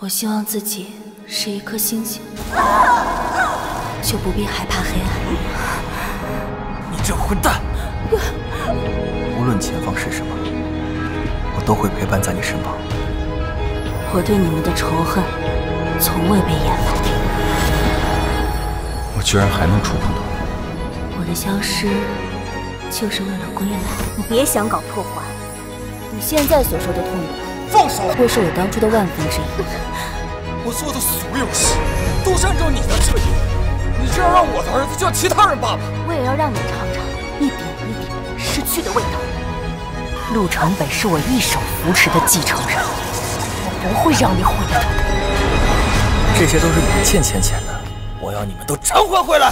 我希望自己是一颗星星，就不必害怕黑暗。你这混蛋！无论前方是什么，我都会陪伴在你身旁。我对你们的仇恨从未被掩埋。我居然还能触碰到你！我的消失就是为了归来。你别想搞破坏！你现在所受的痛苦。 放手！会是我当初的万分之一。我做的所有事都是按照你的设计，你这样让我的儿子叫其他人爸爸。为了要让你尝尝一点一点失去的味道，陆城北是我一手扶持的继承人，我不会让你毁掉的。这些都是你们欠钱的，我要你们都偿还回来。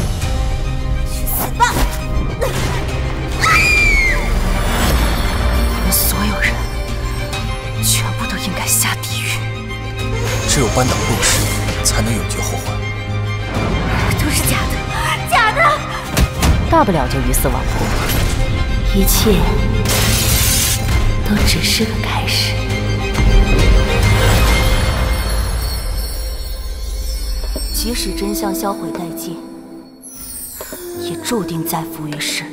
去死吧！你们所有人。 全部都应该下地狱。只有扳倒陆氏，才能永绝后患。都是假的，假的！大不了就鱼死网破。一切都只是个开始。即使真相销毁殆尽，也注定再浮于世。